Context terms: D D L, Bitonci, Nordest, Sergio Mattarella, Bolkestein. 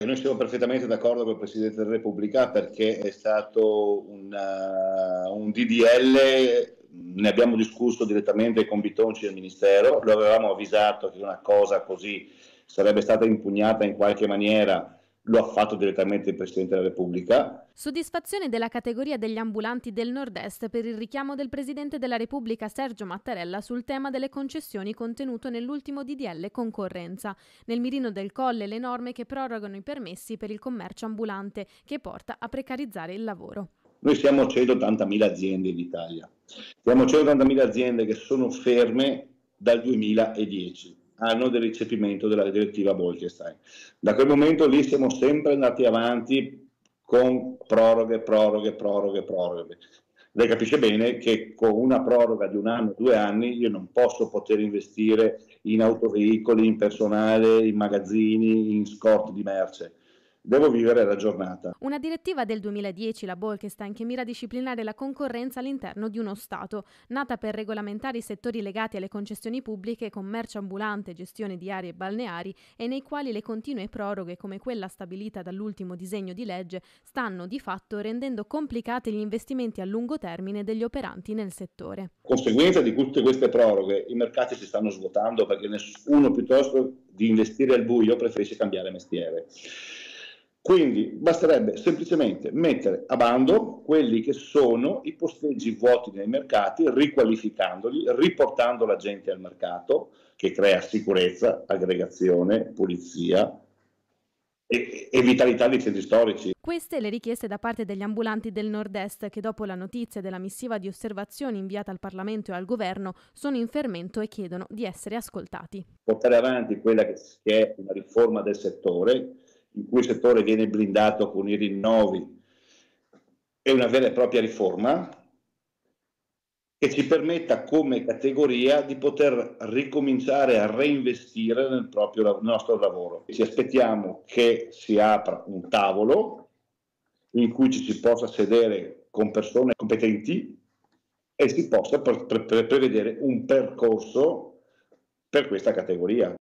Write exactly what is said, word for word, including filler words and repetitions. E noi siamo perfettamente d'accordo con il Presidente della Repubblica, perché è stato una, un D D L, ne abbiamo discusso direttamente con Bitonci del Ministero, lo avevamo avvisato che una cosa così sarebbe stata impugnata in qualche maniera, lo ha fatto direttamente il Presidente della Repubblica. Soddisfazione della categoria degli ambulanti del Nord-Est per il richiamo del Presidente della Repubblica Sergio Mattarella sul tema delle concessioni contenuto nell'ultimo D D L concorrenza. Nel mirino del Colle le norme che prorogano i permessi per il commercio ambulante, che porta a precarizzare il lavoro. Noi siamo centottantamila aziende in Italia. Siamo centottantamila aziende che sono ferme dal duemiladieci. Anno del recepimento della direttiva Bolkestein. Da quel momento lì siamo sempre andati avanti con proroghe, proroghe, proroghe, proroghe. Lei capisce bene che con una proroga di un anno, due anni, io non posso poter investire in autoveicoli, in personale, in magazzini, in scorte di merce. Devo vivere la giornata. Una direttiva del duemiladieci, la Bolkestein, che mira a disciplinare la concorrenza all'interno di uno Stato, nata per regolamentare i settori legati alle concessioni pubbliche, commercio ambulante, gestione di aree balneari, e nei quali le continue proroghe, come quella stabilita dall'ultimo disegno di legge, stanno di fatto rendendo complicati gli investimenti a lungo termine degli operanti nel settore. Conseguenza di tutte queste proroghe, i mercati si stanno svuotando, perché nessuno, piuttosto di investire al buio, preferisce cambiare mestiere. Quindi basterebbe semplicemente mettere a bando quelli che sono i posteggi vuoti nei mercati, riqualificandoli, riportando la gente al mercato, che crea sicurezza, aggregazione, pulizia e, e vitalità dei centri storici. Queste le richieste da parte degli ambulanti del Nord-Est, che dopo la notizia della missiva di osservazioni inviata al Parlamento e al Governo sono in fermento e chiedono di essere ascoltati. Portare avanti quella che è una riforma del settore, in cui il settore viene blindato con i rinnovi, è una vera e propria riforma che ci permetta come categoria di poter ricominciare a reinvestire nel proprio, nostro lavoro. Ci aspettiamo che si apra un tavolo in cui ci si possa sedere con persone competenti e si possa pre- pre- prevedere un percorso per questa categoria.